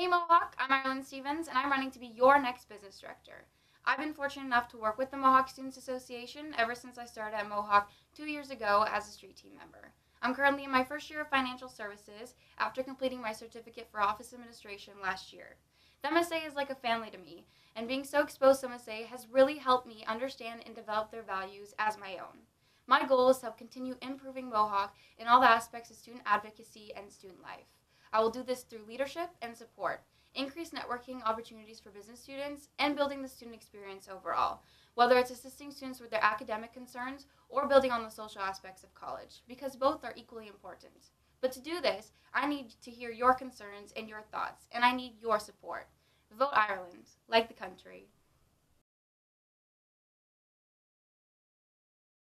Hey Mohawk, I'm Ireland Stevens, and I'm running to be your next business director. I've been fortunate enough to work with the Mohawk Students' Association ever since I started at Mohawk 2 years ago as a street team member. I'm currently in my first year of financial services after completing my certificate for office administration last year. The MSA is like a family to me, and being so exposed to MSA has really helped me understand and develop their values as my own. My goal is to help continue improving Mohawk in all the aspects of student advocacy and student life. I will do this through leadership and support, increased networking opportunities for business students, and building the student experience overall, whether it's assisting students with their academic concerns or building on the social aspects of college, because both are equally important. But to do this, I need to hear your concerns and your thoughts, and I need your support. Vote Ireland, like the country.